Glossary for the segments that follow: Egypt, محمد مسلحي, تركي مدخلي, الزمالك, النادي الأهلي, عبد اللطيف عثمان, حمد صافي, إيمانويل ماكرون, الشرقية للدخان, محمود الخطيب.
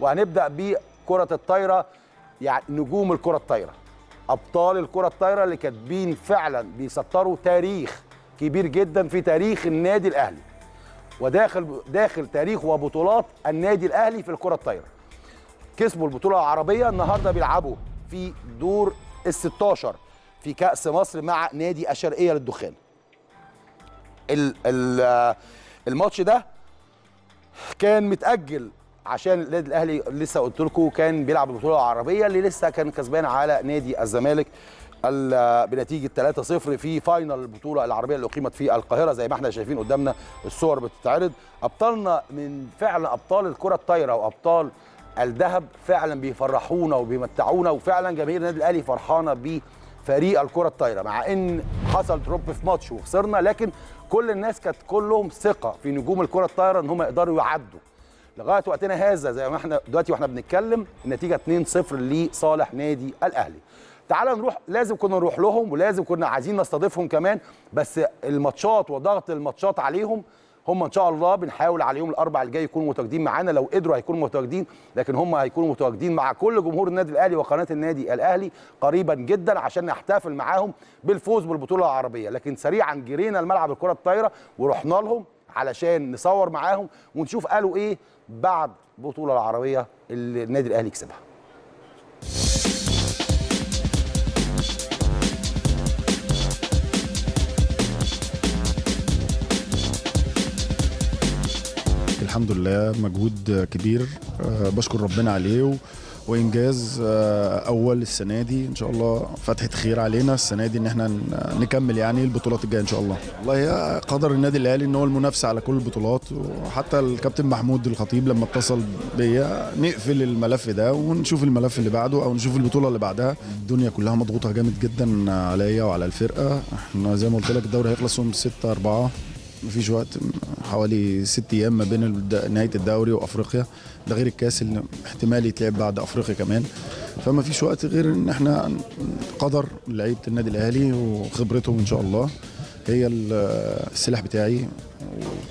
وهنبدأ بكرة الطايرة، يعني نجوم الكرة الطايرة، أبطال الكرة الطايرة اللي كاتبين فعلا بيسطروا تاريخ كبير جدا في تاريخ النادي الأهلي وداخل تاريخ وبطولات النادي الأهلي في الكرة الطايرة. كسبوا البطولة العربية، النهارده بيلعبوا في دور ال16 في كأس مصر مع نادي الشرقية للدخان. الماتش ده كان متأجل عشان النادي الأهلي لسه قلت لكم كان بيلعب البطولة العربية اللي لسه كان كسبان على نادي الزمالك بنتيجة 3-0 في فاينل البطولة العربية اللي أقيمت في القاهرة، زي ما احنا شايفين قدامنا الصور بتتعرض. أبطالنا من فعلا أبطال الكرة الطايرة وأبطال الذهب فعلا بيفرحونا وبيمتعونا، وفعلا جماهير النادي الأهلي فرحانة بفريق الكرة الطايرة، مع إن حصل دروب في ماتش وخسرنا، لكن كل الناس كانت كلهم ثقة في نجوم الكرة الطايرة إن هم يقدروا يعدوا لغاية وقتنا هذا. زي ما احنا دلوقتي واحنا بنتكلم النتيجة 2-0 لصالح نادي الأهلي. تعالى نروح، لازم كنا نروح لهم ولازم كنا عايزين نستضيفهم كمان، بس الماتشات وضغط الماتشات عليهم هم ان شاء الله بنحاول عليهم الاربع الجاي يكونوا متواجدين معانا، لو قدروا هيكونوا متواجدين، لكن هم هيكونوا متواجدين مع كل جمهور النادي الاهلي وقناه النادي الاهلي قريبا جدا عشان نحتفل معاهم بالفوز بالبطوله العربيه. لكن سريعا جرينا الملعب الكره الطايره ورحنا لهم علشان نصور معاهم ونشوف قالوا ايه بعد البطوله العربيه اللي النادي الاهلي كسبها. الحمد لله مجهود كبير بشكر ربنا عليه، وانجاز اول السنه دي ان شاء الله فتحه خير علينا السنه دي ان احنا نكمل يعني البطولات الجايه ان شاء الله. والله قدر النادي الاهلي ان هو المنافسه على كل البطولات، وحتى الكابتن محمود الخطيب لما اتصل بيا نقفل الملف ده ونشوف الملف اللي بعده او نشوف البطوله اللي بعدها. الدنيا كلها مضغوطه جامد جدا عليا وعلى الفرقه، احنا زي ما قلت لك الدوري هيخلص يوم 6/4، مفيش وقت، حوالي 6 أيام ما بين نهاية الدوري وأفريقيا، ده غير الكاس اللي احتمال يتلعب بعد أفريقيا كمان، فما فيش وقت غير إن احنا قدر لعيبة النادي الأهلي وخبرتهم إن شاء الله هي السلاح بتاعي،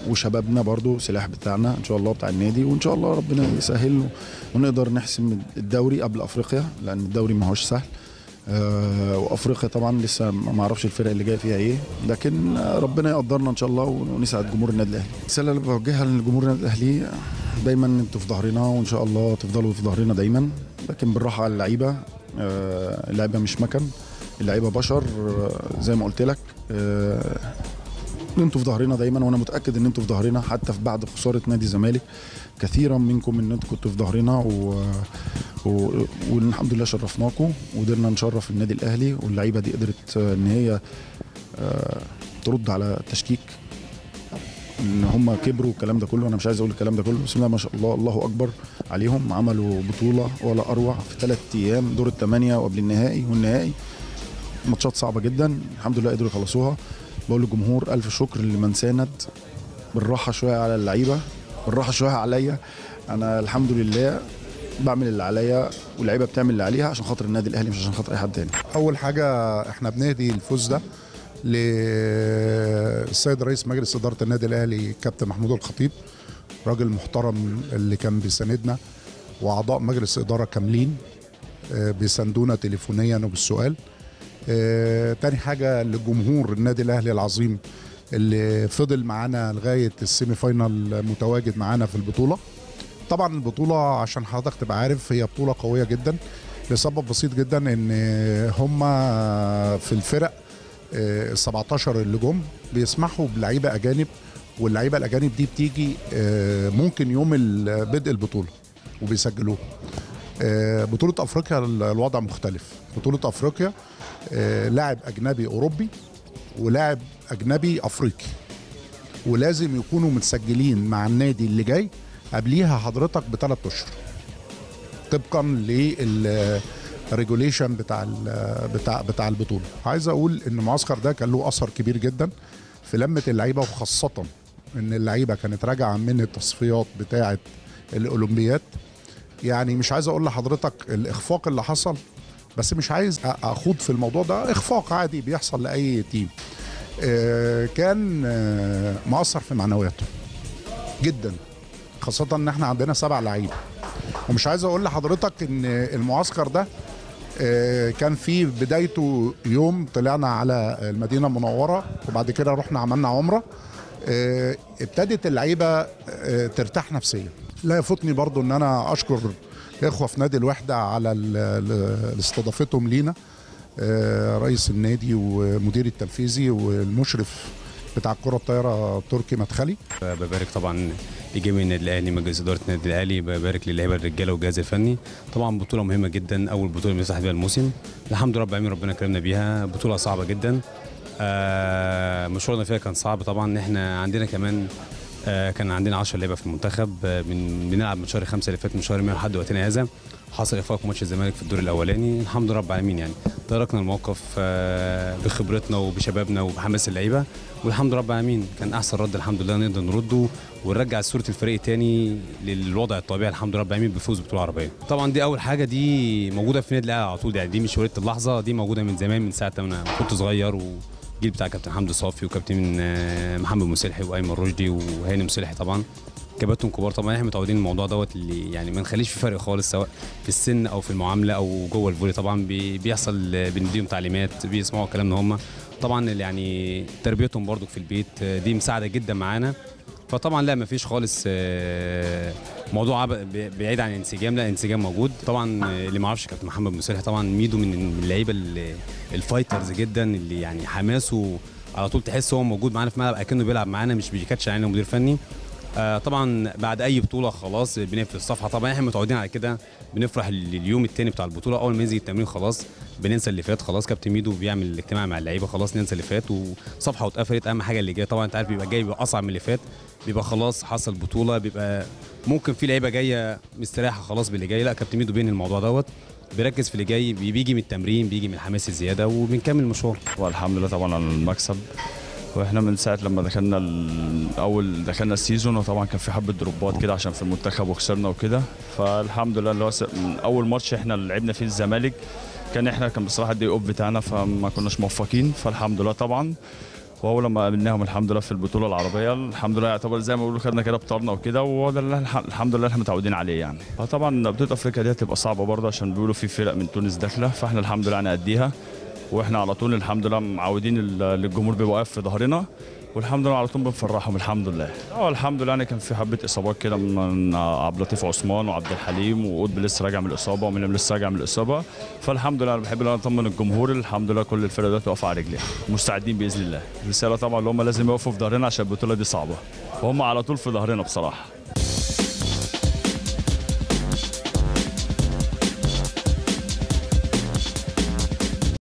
وشبابنا برضو سلاح بتاعنا إن شاء الله بتاع النادي، وإن شاء الله ربنا يسهل ونقدر نحسم الدوري قبل أفريقيا لأن الدوري ما هوش سهل. وافريقيا طبعا لسه ما اعرفش الفرق اللي جايه فيها ايه، لكن ربنا يقدرنا ان شاء الله ونسعد جمهور النادي الاهلي. الرساله اللي بوجهها لجمهور النادي الاهلي دايما انتوا في ظهرنا وان شاء الله تفضلوا في ظهرنا دايما، لكن بالراحه على اللعيبه، اللعيبه مش مكن، اللعيبه بشر زي ما قلت لك، انتوا في ظهرنا دايما وانا متاكد ان انتوا في ظهرنا حتى في بعد خساره نادي الزمالك، كثيرا منكم ان انتوا كنتوا في ظهرنا والحمد لله شرفناكم وقدرنا نشرف النادي الاهلي، واللعيبه دي قدرت ان هي ترد على تشكيك ان هم كبروا والكلام ده كله، انا مش عايز اقول الكلام ده كله، بسم الله ما شاء الله الله اكبر عليهم، عملوا بطوله ولا اروع في 3 أيام دور ال8 وقبل النهائي والنهائي، ماتشات صعبه جدا الحمد لله قدروا يخلصوها. بقول للجمهور الف شكر لمن ساند، بالراحه شويه على اللعيبه، بالراحه شويه عليا، انا الحمد لله بعمل اللي عليا واللعيبه بتعمل اللي عليها عشان خاطر النادي الاهلي مش عشان خاطر اي حد تاني. اول حاجه احنا بنهدي الفوز ده للسيد رئيس مجلس اداره النادي الاهلي كابتن محمود الخطيب، راجل محترم اللي كان بيساندنا، واعضاء مجلس اداره كاملين بيساندونا تليفونيا وبالسؤال. تاني حاجه لجمهور النادي الاهلي العظيم اللي فضل معانا لغايه السيمي فاينال متواجد معانا في البطوله. طبعا البطوله عشان حضرتك تبقى عارف هي بطوله قويه جدا لسبب بسيط جدا، ان هم في الفرق ال17 اللي جم بيسمحوا بلعيبه اجانب، واللعيبه الاجانب دي بتيجي ممكن يوم بدء البطوله وبيسجلوها. بطولة أفريقيا الوضع مختلف، بطولة أفريقيا لاعب أجنبي أوروبي ولاعب أجنبي أفريقي، ولازم يكونوا متسجلين مع النادي اللي جاي قبليها حضرتك ب3 أشهر طبقا للريجوليشن بتاع البطولة. عايز أقول إن المعسكر ده كان له أثر كبير جدا في لمة اللعيبة، وخاصة إن اللعيبة كانت راجعة من التصفيات بتاعة الأولمبياد. يعني مش عايز اقول لحضرتك الاخفاق اللي حصل، بس مش عايز اخوض في الموضوع ده، اخفاق عادي بيحصل لاي تيم. كان مؤثر في معنوياته جدا، خاصه ان احنا عندنا 7 لعيبه ومش عايز اقول لحضرتك ان المعسكر ده كان في بدايته يوم طلعنا على المدينة المنورة وبعد كده رحنا عملنا عمرة. ابتدت اللعيبة ترتاح نفسيا. لا يفوتني برضو ان انا اشكر اخوة في نادي الوحدة على استضافتهم لينا، رئيس النادي ومدير التنفيذي والمشرف بتاع الكرة الطايرة تركي مدخلي. ببارك طبعا لجميع النادي الاهلي، مجلس اداره النادي الاهلي، ببارك للعيبه الرجاله والجهاز الفني. طبعا بطوله مهمه جدا، اول بطوله بنفتح بيها الموسم، الحمد لله رب العالمين ربنا كرمنا بيها. بطوله صعبه جدا، مشوارنا فيها كان صعب. طبعا احنا عندنا كمان كان عندنا 10 لعيبه في المنتخب، بنلعب من شهر 5 اللي فات، من شهر مايو لحد وقتنا هذا. حصل اخفاق في ماتش الزمالك في الدور الاولاني، الحمد لله رب العالمين يعني تركنا الموقف بخبرتنا وبشبابنا وبحماس اللعيبه، والحمد لله رب العالمين كان احسن رد الحمد لله نقدر نرده ونرجع صوره الفريق تاني للوضع الطبيعي الحمد لله رب العالمين بالفوز بالبطوله العربيه. طبعا دي اول حاجه، دي موجوده في النادي الاهلي على طول يعني، دي مش وليده اللحظه، دي موجوده من زمان من ساعه ما كنت صغير، والجيل بتاع كابتن حمد صافي وكابتن محمد مسلحي وايمن رشدي وهاني مسلحي طبعا كباتهم كبار. طبعا احنا متعودين الموضوع دوت اللي يعني ما نخليش في فرق خالص، سواء في السن او في المعامله او جوه الفولي. طبعا بيحصل بنديهم تعليمات، بيسمعوا كلامنا هم، طبعا يعني تربيتهم برضو في البيت دي مساعده جدا معانا. فطبعا لا ما فيش خالص موضوع بعيد عن انسجام، لا انسجام موجود. طبعا اللي ما اعرفش كابتن محمد مسلحي طبعا ميدو من اللعيبه الفايترز جدا، اللي يعني حماسه على طول تحس هو موجود معانا في الملعب، اكنه بيلعب معانا مش بيكاتش علينا مدير فني. طبعا بعد اي بطوله خلاص بنقفل الصفحه، طبعا احنا متعودين على كده، بنفرح اليوم الثاني بتاع البطوله. اول ما ينزل التمرين خلاص بننسى اللي فات، خلاص كابتن ميدو بيعمل اجتماع مع اللعيبه، خلاص ننسى اللي فات وصفحه واتقفلت. اهم حاجه اللي جايه طبعا انت عارف بيبقى جاي بيبقى اصعب من اللي فات، بيبقى خلاص حصل بطوله، بيبقى ممكن في لعيبه جايه مستريحه خلاص باللي جاي. لا كابتن ميدو بين الموضوع دوت بيركز في اللي جاي، بيجي من التمرين، بيجي من الحماس الزياده، وبنكمل المشوار. والحمد لله طبعا على المكسب. واحنا من ساعه لما دخلنا اول دخلنا السيزون، وطبعا كان في حبه دروبات كده عشان في المنتخب وخسرنا وكده، فالحمد لله اللي هو اول ماتش احنا اللي لعبنا فيه الزمالك كان بصراحه الدي اوف بتاعنا، فما كناش موفقين، فالحمد لله طبعا. واول لما قابلناهم الحمد لله في البطوله العربيه الحمد لله يعتبر زي ما بيقولوا خدنا كده ابطالنا وكده، وده الحمد لله احنا متعودين عليه يعني. فطبعا بطوله افريقيا دي هتبقى صعبه برضه عشان بيقولوا في فرق من تونس داخله، فاحنا الحمد لله هنأديها، واحنا على طول الحمد لله معودين الجمهور بيبقى واقف في ظهرنا، والحمد لله على طول بنفرحهم الحمد لله. الحمد لله يعني كان في حبه اصابات كده من عبد اللطيف عثمان وعبد الحليم وقطب لسه راجع من الاصابه، ومنهم لسه راجع من الاصابه، فالحمد لله انا بحب ان انا اطمن الجمهور الحمد لله كل الفرق دلوقتي واقفه على رجليها مستعدين باذن الله. الرساله طبعا اللي هم لازم يقفوا في ظهرنا عشان البطوله دي صعبه، وهم على طول في ظهرنا بصراحه.